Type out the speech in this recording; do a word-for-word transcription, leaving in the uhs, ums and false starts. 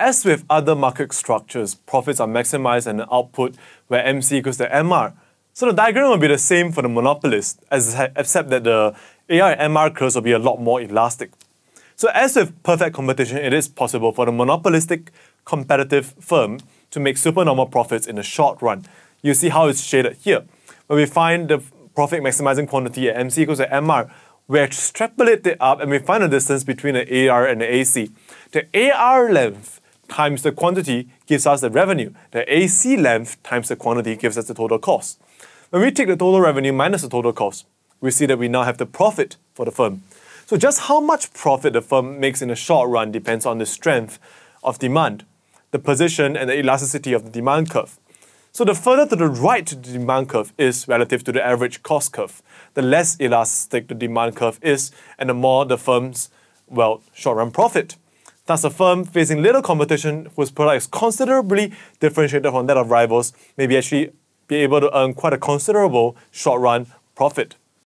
As with other market structures, profits are maximized and the output where M C equals to M R. So the diagram will be the same for the monopolist, as except that the A R and M R curves will be a lot more elastic. So as with perfect competition, it is possible for the monopolistic competitive firm to make supernormal profits in the short run. You see how it's shaded here, where we find the profit maximizing quantity at M C equals to M R. We extrapolate it up and we find the distance between the A R and the A C. The A R length times the quantity gives us the revenue. The A C length times the quantity gives us the total cost. When we take the total revenue minus the total cost, we see that we now have the profit for the firm. So just how much profit the firm makes in the short run depends on the strength of demand, the position and the elasticity of the demand curve. So the further to the right the demand curve is relative to the average cost curve, the less elastic the demand curve is, and the more the firm's, well, short-run profit. Thus, a firm facing little competition whose product is considerably differentiated from that of rivals may be actually be able to earn quite a considerable short-run profit.